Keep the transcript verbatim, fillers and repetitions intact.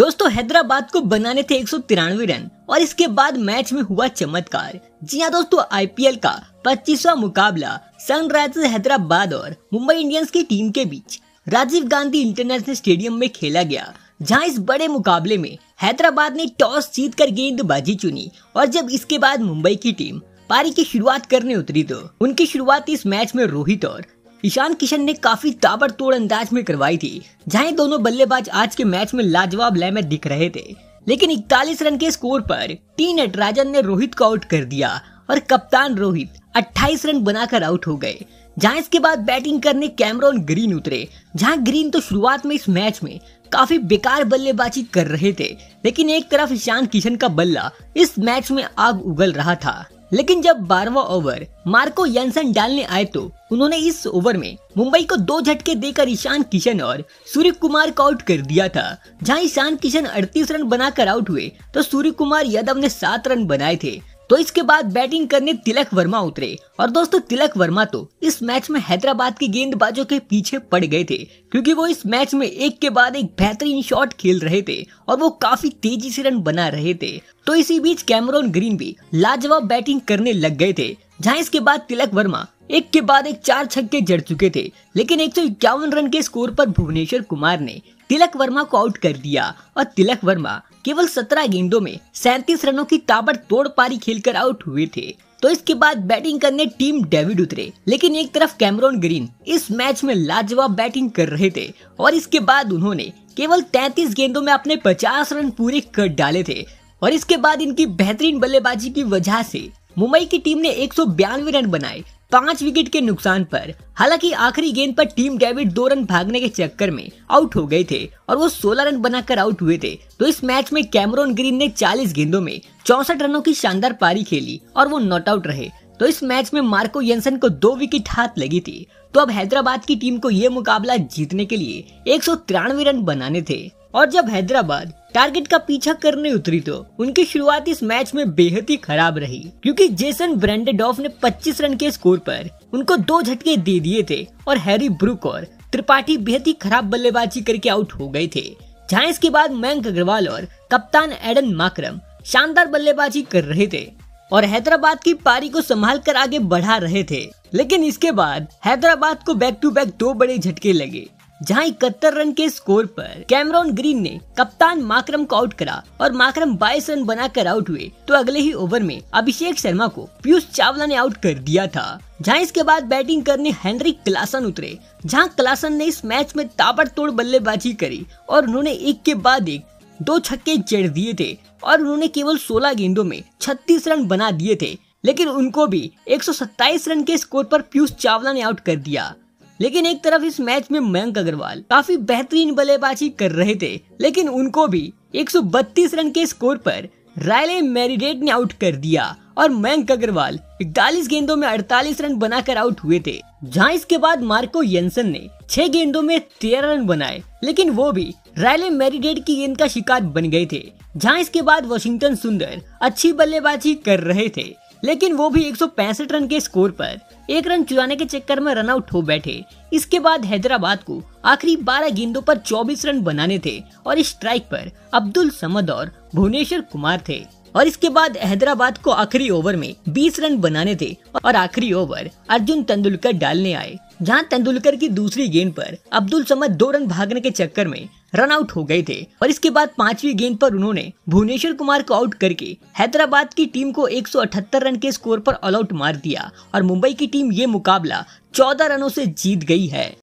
दोस्तों हैदराबाद को बनाने थे एक सौ तिरानवे रन और इसके बाद मैच में हुआ चमत्कार। जी हां दोस्तों, आईपीएल का पच्चीसवां मुकाबला सनराइजर हैदराबाद और मुंबई इंडियंस की टीम के बीच राजीव गांधी इंटरनेशनल स्टेडियम में खेला गया, जहां इस बड़े मुकाबले में हैदराबाद ने टॉस जीतकर गेंदबाजी चुनी और जब इसके बाद मुंबई की टीम पारी की शुरुआत करने उतरी तो उनकी शुरुआत इस मैच में रोहित और ईशान किशन ने काफी ताबड़तोड़ अंदाज में करवाई थी, जहां दोनों बल्लेबाज आज के मैच में लाजवाब लय में दिख रहे थे। लेकिन इकतालीस रन के स्कोर पर टी नटराजन ने रोहित को आउट कर दिया और कप्तान रोहित अट्ठाईस रन बनाकर आउट हो गए। जहां इसके बाद बैटिंग करने कैमरन ग्रीन उतरे, जहां ग्रीन तो शुरुआत में इस मैच में काफी बेकार बल्लेबाजी कर रहे थे, लेकिन एक तरफ ईशान किशन का बल्ला इस मैच में आग उगल रहा था। लेकिन जब बारहवां ओवर मार्को यंसन डालने आए तो उन्होंने इस ओवर में मुंबई को दो झटके देकर ईशान किशन और सूर्य कुमार को आउट कर दिया था। जहां ईशान किशन अड़तीस रन बनाकर आउट हुए तो सूर्य कुमार यादव ने सात रन बनाए थे। तो इसके बाद बैटिंग करने तिलक वर्मा उतरे और दोस्तों तिलक वर्मा तो इस मैच में हैदराबाद के गेंदबाजों के पीछे पड़ गए थे, क्योंकि वो इस मैच में एक के बाद एक बेहतरीन शॉट खेल रहे थे और वो काफी तेजी से रन बना रहे थे। तो इसी बीच कैमरन ग्रीन भी लाजवाब बैटिंग करने लग गए थे, जहां इसके बाद तिलक वर्मा एक के बाद एक चार छक्के जड़ चुके थे। लेकिन एक सौ इक्यावन रन के स्कोर पर भुवनेश्वर कुमार ने तिलक वर्मा को आउट कर दिया और तिलक वर्मा केवल सत्रह गेंदों में सैंतीस रनों की ताबड़तोड़ पारी खेलकर आउट हुए थे। तो इसके बाद बैटिंग करने टीम डेविड उतरे, लेकिन एक तरफ कैमरन ग्रीन इस मैच में लाजवाब बैटिंग कर रहे थे और इसके बाद उन्होंने केवल तैंतीस गेंदों में अपने पचास रन पूरे कर डाले थे और इसके बाद इनकी बेहतरीन बल्लेबाजी की वजह से मुंबई की टीम ने एक सौ बयानवे रन बनाए पांच विकेट के नुकसान पर। हालांकि आखिरी गेंद पर टीम डेविड दो रन भागने के चक्कर में आउट हो गए थे और वो सोलह रन बनाकर आउट हुए थे। तो इस मैच में कैमरन ग्रीन ने चालीस गेंदों में चौसठ रनों की शानदार पारी खेली और वो नॉट आउट रहे। तो इस मैच में मार्को यंसन को दो विकेट हाथ लगी थी। तो अब हैदराबाद की टीम को ये मुकाबला जीतने के लिए एक सौ तिरानवे रन बनाने थे और जब हैदराबाद टारगेट का पीछा करने उतरी तो उनकी शुरुआत इस मैच में बेहद ही खराब रही, क्योंकि जेसन ब्रैंडेडॉफ ने पच्चीस रन के स्कोर पर उनको दो झटके दे दिए थे और हैरी ब्रुक और त्रिपाठी बेहद ही खराब बल्लेबाजी करके आउट हो गए थे। जहां इसके बाद मयंक अग्रवाल और कप्तान एडन मार्करम शानदार बल्लेबाजी कर रहे थे और हैदराबाद की पारी को संभाल कर आगे बढ़ा रहे थे। लेकिन इसके बाद हैदराबाद को बैक टू बैक दो बड़े झटके लगे, जहां इकहत्तर रन के स्कोर पर कैमरन ग्रीन ने कप्तान मार्करम को आउट करा और मार्करम बाईस रन बनाकर आउट हुए। तो अगले ही ओवर में अभिषेक शर्मा को पीयूष चावला ने आउट कर दिया था। जहां इसके बाद बैटिंग करने हेनरी क्लासन उतरे, जहां क्लासन ने इस मैच में ताबड़तोड़ बल्लेबाजी करी और उन्होंने एक के बाद एक दो छक्के जड़ दिए थे और उन्होंने केवल सोलह गेंदों में छत्तीस रन बना दिए थे। लेकिन उनको भी एक सौ सत्ताईस रन के स्कोर पर पीयूष चावला ने आउट कर दिया। लेकिन एक तरफ इस मैच में मयंक अग्रवाल काफी बेहतरीन बल्लेबाजी कर रहे थे, लेकिन उनको भी एक सौ बत्तीस रन के स्कोर पर रायली मेरेडिथ ने आउट कर दिया और मयंक अग्रवाल इकतालीस गेंदों में अड़तालीस रन बनाकर आउट हुए थे। जहां इसके बाद मार्को यंसन ने छह गेंदों में तेरह रन बनाए, लेकिन वो भी रायली मेरेडिथ की गेंद का शिकार बन गए थे। जहाँ इसके बाद वॉशिंगटन सुंदर अच्छी बल्लेबाजी कर रहे थे, लेकिन वो भी एक सौ पैंसठ रन के स्कोर पर एक रन चुराने के चक्कर में रन आउट हो बैठे। इसके बाद हैदराबाद को आखिरी बारह गेंदों पर चौबीस रन बनाने थे और स्ट्राइक पर अब्दुल समद और भुवनेश्वर कुमार थे और इसके बाद हैदराबाद को आखिरी ओवर में बीस रन बनाने थे और आखिरी ओवर अर्जुन तेंदुलकर डालने आए, जहां तेंदुलकर की दूसरी गेंद पर अब्दुल समद दो रन भागने के चक्कर में रन आउट हो गए थे और इसके बाद पांचवी गेंद पर उन्होंने भुवनेश्वर कुमार को आउट करके हैदराबाद की टीम को एक सौ अठहत्तर रन के स्कोर पर ऑल आउट मार दिया और मुंबई की टीम ये मुकाबला चौदह रनों से जीत गई है।